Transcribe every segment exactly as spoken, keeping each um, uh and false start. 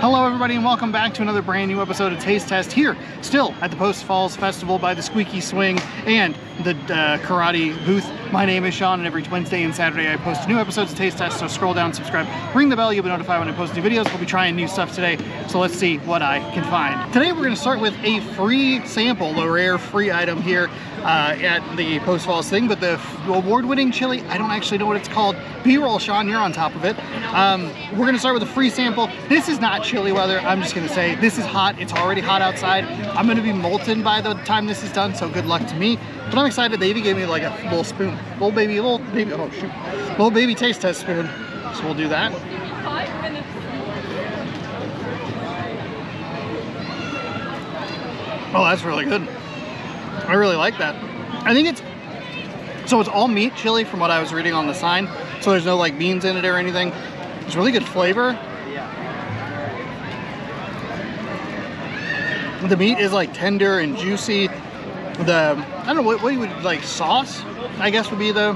Hello everybody and welcome back to another brand new episode of Taste Test here, still at the Post Falls Festival by the Squeaky Swing and the uh, Karate Booth. My name is Sean and every Wednesday and Saturday I post new episodes of Taste Test, so scroll down, subscribe, ring the bell, you'll be notified when I post new videos. We'll be trying new stuff today, so let's see what I can find. Today we're going to start with a free sample, a rare free item here uh, at the Post Falls thing, but the award-winning chili, I don't actually know what it's called. B-roll, Sean, you're on top of it. Um, we're going to start with a free sample. This is not chilly weather, I'm just gonna say this is hot. It's already hot outside. I'm gonna be molten by the time this is done, so good luck to me. But I'm excited. They even gave me like a little spoon, little baby, little baby, oh shoot, little baby taste test spoon. So we'll do that. Oh, that's really good. I really like that. I think it's so it's all meat chili from what I was reading on the sign. So there's no like beans in it or anything. It's really good flavor. The meat is like tender and juicy. The, I don't know, what, what you would like, sauce, I guess would be the,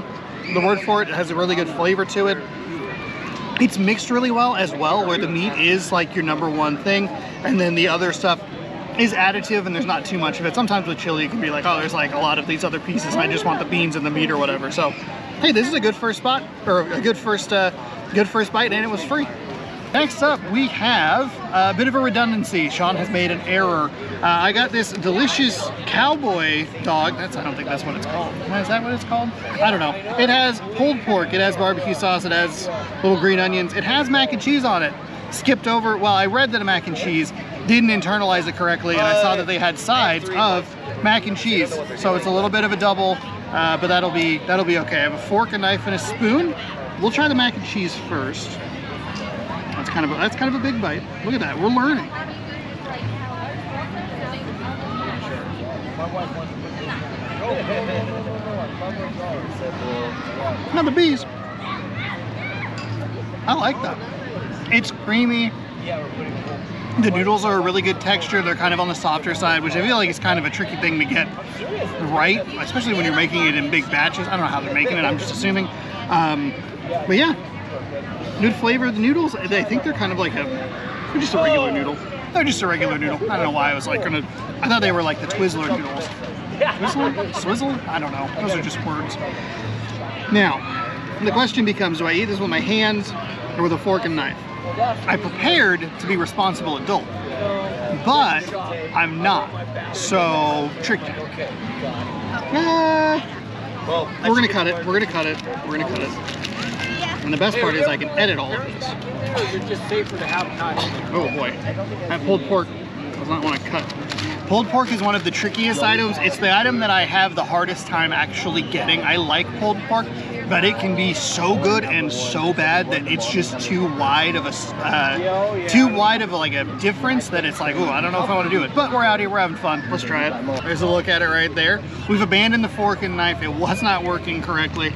the word for it. It has a really good flavor to it. It's mixed really well as well, where the meat is like your number one thing. And then the other stuff is additive and there's not too much of it. Sometimes with chili, you can be like, oh, there's like a lot of these other pieces and I just want the beans and the meat or whatever. So, hey, this is a good first spot, or a good first, uh, good first bite, and it was free. Next up, we have a bit of a redundancy. Sean has made an error. Uh, I got this delicious cowboy dog. That's, I don't think that's what it's called. Is that what it's called? I don't know. It has pulled pork. It has barbecue sauce. It has little green onions. It has mac and cheese on it. Skipped over. Well, I read that a mac and cheese. Didn't internalize it correctly. And I saw that they had sides of mac and cheese. So it's a little bit of a double, uh, but that'll be, that'll be okay. I have a fork, a knife, and a spoon. We'll try the mac and cheese first. That's kind of a, that's kind of a big bite. Look at that, we're learning. Now the bees. I like that. It's creamy. The noodles are a really good texture. They're kind of on the softer side, which I feel like is kind of a tricky thing to get right, especially when you're making it in big batches. I don't know how they're making it. I'm just assuming. Um, but yeah. Good flavor of the noodles. I think they're kind of like a, they're just a regular noodle. They're just a regular noodle. I don't know why I was like gonna, I thought they were like the Twizzler noodles. Twizzler? Swizzle? I don't know. Those are just words. Now, the question becomes, do I eat this with my hands or with a fork and knife? I prepared to be responsible adult, but I'm not. So, tricked you. Uh, we're gonna cut it. We're gonna cut it. We're gonna cut it. And the best part is I can edit all of this. Oh boy, that pulled pork does not want to cut. Pulled pork is one of the trickiest items. It's the item that I have the hardest time actually getting. I like pulled pork, but it can be so good and so bad that it's just too wide of a, uh, too wide of like a difference that it's like, ooh, I don't know if I want to do it. But we're out here, we're having fun. Let's try it. There's a look at it right there. We've abandoned the fork and knife. It was not working correctly.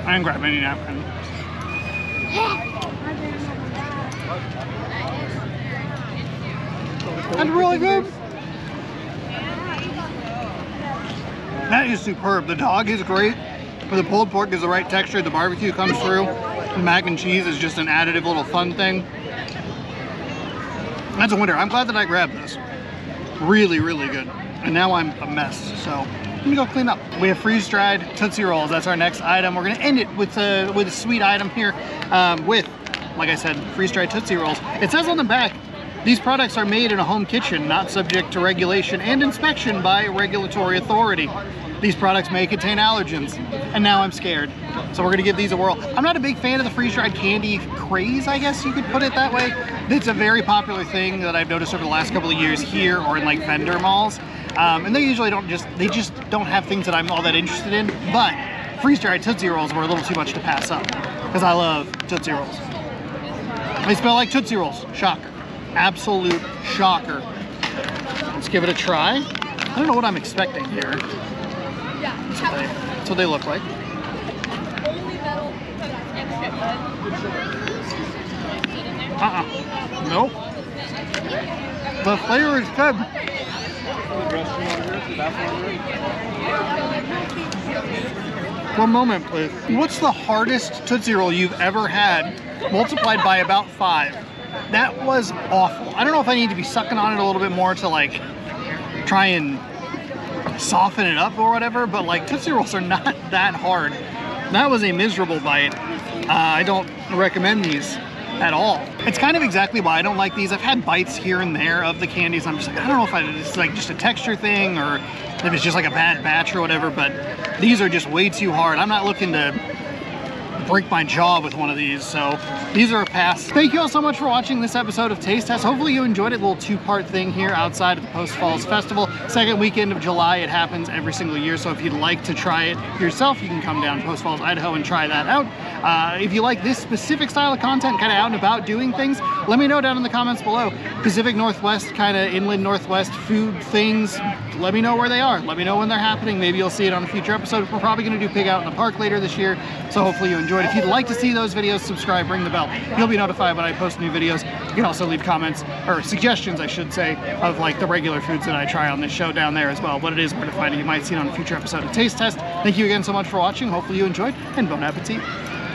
I didn't grab any napkin. That's really good. That is superb. The dog is great, but the pulled pork is the right texture. The barbecue comes through. The mac and cheese is just an additive little fun thing. That's a winner. I'm glad that I grabbed this. Really, really good. And now I'm a mess, so. Let me go clean up. We have freeze-dried Tootsie Rolls. That's our next item. We're gonna end it with a, with a sweet item here um, with, like I said, freeze-dried Tootsie Rolls. It says on the back, these products are made in a home kitchen, not subject to regulation and inspection by a regulatory authority. These products may contain allergens. And now I'm scared. So we're gonna give these a whirl. I'm not a big fan of the freeze-dried candy craze, I guess you could put it that way. It's a very popular thing that I've noticed over the last couple of years here or in like vendor malls. Um, and they usually don't just, they just don't have things that I'm all that interested in, but freeze-dried Tootsie Rolls were a little too much to pass up, because I love Tootsie Rolls. They smell like Tootsie Rolls. Shocker. Absolute shocker. Let's give it a try. I don't know what I'm expecting here. That's what they, that's what they look like. Uh-uh. Nope. The flavor is good. The restroom over here, the bathroom over here. One moment, please. What's the hardest Tootsie Roll you've ever had, multiplied by about five? That was awful. I don't know if I need to be sucking on it a little bit more to like try and soften it up or whatever, but like Tootsie Rolls are not that hard. That was a miserable bite. Uh, I don't recommend these at all. It's kind of exactly why I don't like these. I've had bites here and there of the candies. I'm just like, I don't know if I, it's like just a texture thing or if it's just like a bad batch or whatever, but these are just way too hard. I'm not looking to break my jaw with one of these, so these are a pass. Thank you all so much for watching this episode of Taste Test. Hopefully you enjoyed it. A little two-part thing here outside of the Post Falls Festival. Second weekend of July. It happens every single year, so if you'd like to try it yourself, you can come down to Post Falls, Idaho and try that out. Uh, if you like this specific style of content, kind of out and about doing things, let me know down in the comments below. Pacific Northwest, kind of inland Northwest food things, let me know where they are. Let me know when they're happening. Maybe you'll see it on a future episode. We're probably going to do Pig Out in the Park later this year, so hopefully you enjoyed. If you'd like to see those videos, subscribe, ring the bell. You'll be notified when I post new videos. You can also leave comments, or suggestions, I should say, of like the regular foods that I try on this show down there as well. But it is where to find it. You might see it on a future episode of Taste Test. Thank you again so much for watching. Hopefully you enjoyed, and bon appetit.